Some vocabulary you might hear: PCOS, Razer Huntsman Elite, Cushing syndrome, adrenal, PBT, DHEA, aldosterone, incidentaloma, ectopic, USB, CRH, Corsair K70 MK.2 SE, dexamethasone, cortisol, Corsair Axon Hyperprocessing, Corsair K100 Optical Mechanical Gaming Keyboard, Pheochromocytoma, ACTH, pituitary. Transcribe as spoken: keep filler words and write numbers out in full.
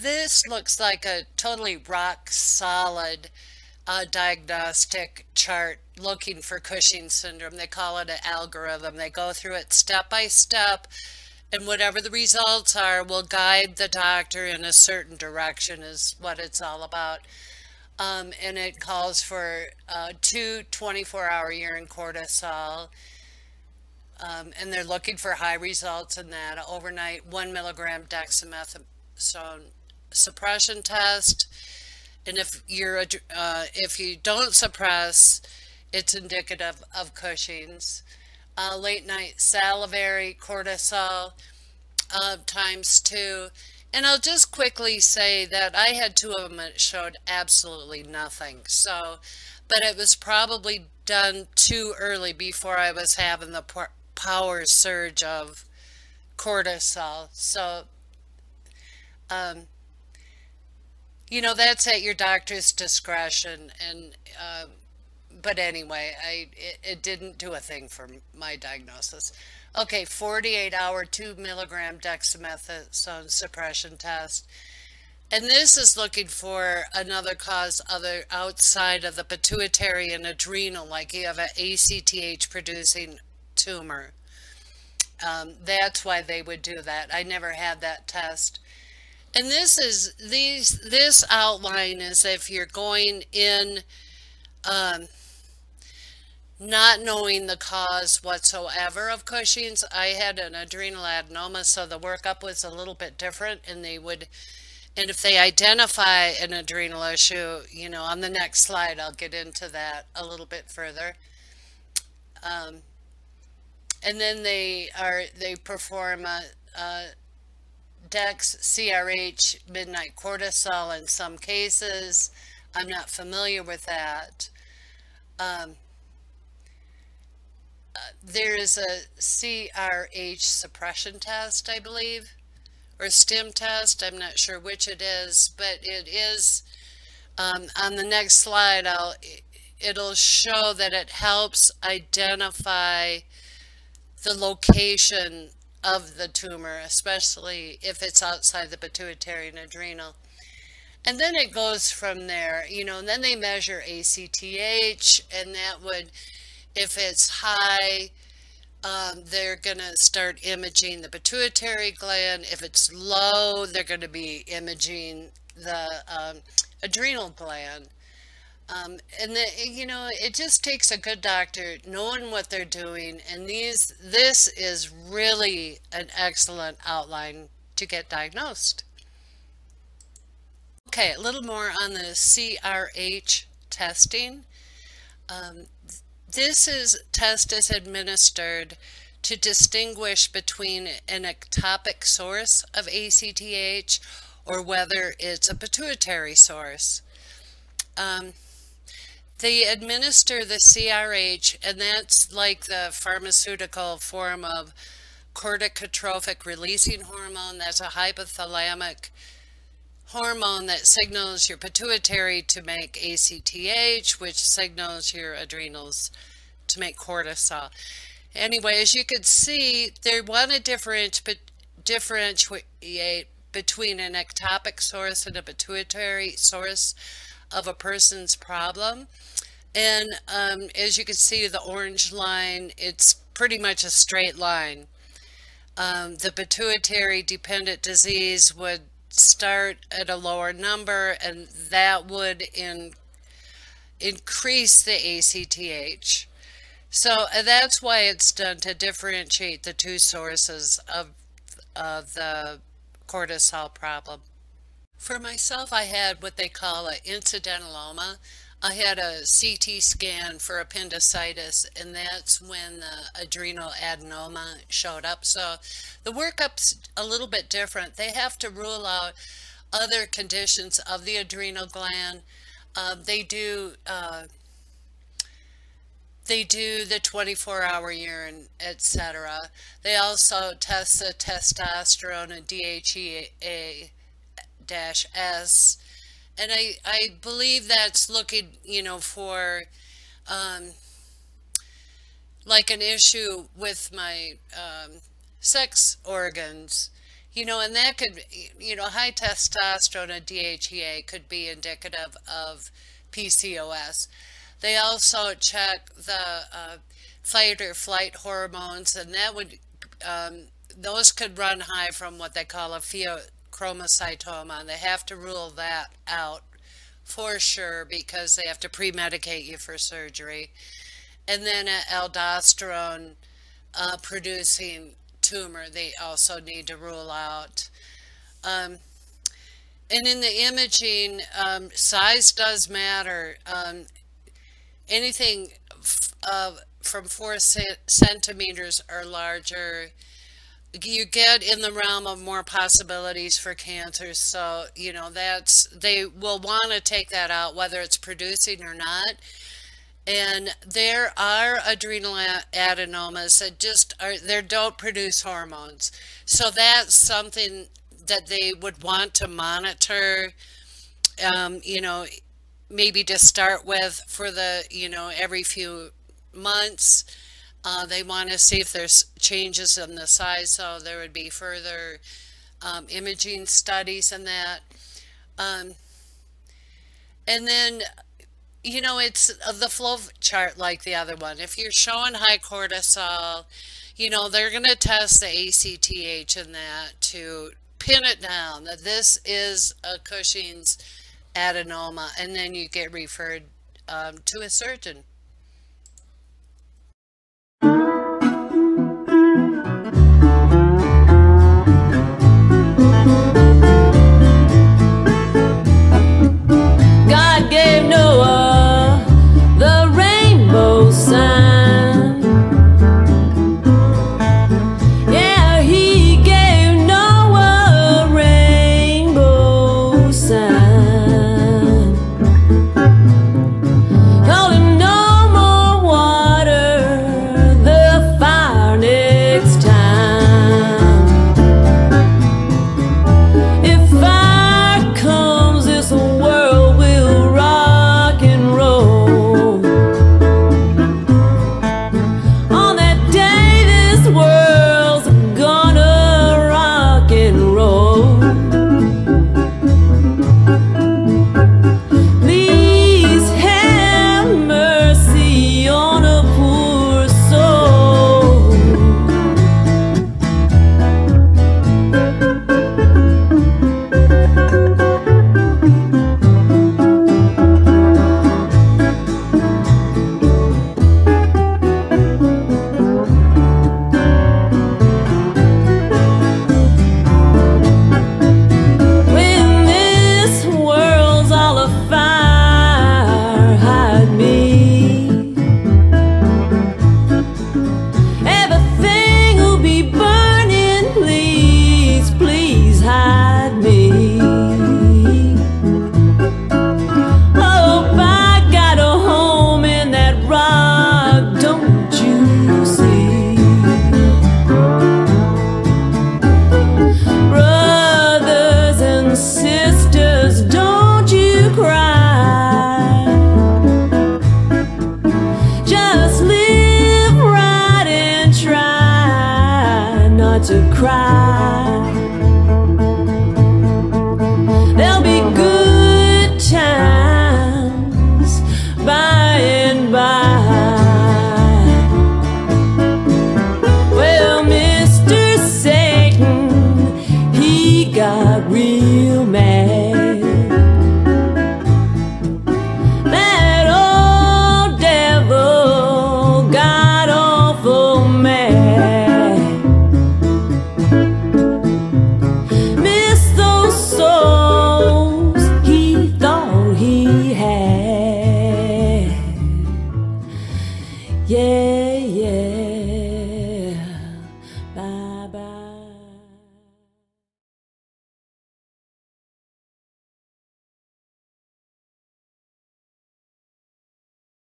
This looks like a totally rock solid uh, diagnostic chart looking for Cushing syndrome. They call it an algorithm. They go through it step by step, and whatever the results are will guide the doctor in a certain direction is what it's all about. Um, and it calls for uh, two twenty-four hour urine cortisol. Um, and they're looking for high results in that overnight one milligram dexamethasone suppression test. And if you're uh, if you don't suppress, it's indicative of Cushing's. Uh, late night salivary cortisol uh, times two. And I'll just quickly say that I had two of them that showed absolutely nothing. So, but it was probably done too early before I was having the power surge of cortisol. So, um, you know, that's at your doctor's discretion. And, uh, but anyway, I, it, it didn't do a thing for my diagnosis. Okay, forty-eight hour two milligram dexamethasone suppression test. And this is looking for another cause other outside of the pituitary and adrenal, like you have an A C T H producing tumor. Um, that's why they would do that. I never had that test. And this is, these, this outline is if you're going in, um, not knowing the cause whatsoever of Cushing's. I had an adrenal adenoma, so the workup was a little bit different, and they would, and if they identify an adrenal issue, you know, on the next slide, I'll get into that a little bit further. Um, and then they are, they perform a, a DEX, C R H, midnight cortisol in some cases. I'm not familiar with that. Um, Uh, there is a C R H suppression test, I believe, or stim test. I'm not sure which it is, but it is um, on the next slide. I'll it'll show that it helps identify the location of the tumor, especially if it's outside the pituitary and adrenal. And then it goes from there, you know, and then they measure A C T H, and that would, if it's high, um, they're going to start imaging the pituitary gland. If it's low, they're going to be imaging the um, adrenal gland. Um, and, the, you know, it just takes a good doctor knowing what they're doing. And these, this is really an excellent outline to get diagnosed. Okay, a little more on the C R H testing. Um, This is test is administered to distinguish between an ectopic source of A C T H or whether it's a pituitary source. Um, they administer the C R H, and that's like the pharmaceutical form of corticotropic releasing hormone. That's a hypothalamic hormone that signals your pituitary to make A C T H, which signals your adrenals to make cortisol. Anyway, as you can see, they want to differentiate between an ectopic source and a pituitary source of a person's problem. And um, as you can see, the orange line, it's pretty much a straight line. Um, the pituitary dependent disease would start at a lower number, and that would in, increase the A C T H. So that's why it's done to differentiate the two sources of, of the cortisol problem. For myself, I had what they call an incidentaloma. I had a C T scan for appendicitis, and that's when the adrenal adenoma showed up. So the workup's a little bit different. They have to rule out other conditions of the adrenal gland. Uh, they do uh, they do the twenty-four hour urine, et cetera. They also test the testosterone and D H E A S. And I, I believe that's looking, you know, for um, like an issue with my um, sex organs. You know, and that could, you know, high testosterone and D H E A could be indicative of P C O S. They also check the uh, fight or flight hormones, and that would, um, those could run high from what they call a pheochromocytoma, and they have to rule that out for sure because they have to pre-medicate you for surgery. And then an aldosterone uh, producing tumor they also need to rule out. Um, and in the imaging, um, size does matter. Um, anything f uh, from four centimeters or larger, you get in the realm of more possibilities for cancer. So, you know, that's, they will want to take that out whether it's producing or not. And there are adrenal adenomas that just are, they don't produce hormones. So that's something that they would want to monitor, um, you know, maybe to start with for the, you know, every few months. Uh, they want to see if there's changes in the size, so there would be further um, imaging studies and that. Um, and then, you know, it's the flow chart like the other one. If you're showing high cortisol, you know, they're going to test the A C T H in that to pin it down that this is a Cushing's adenoma, and then you get referred um, to a surgeon. Yeah, yeah.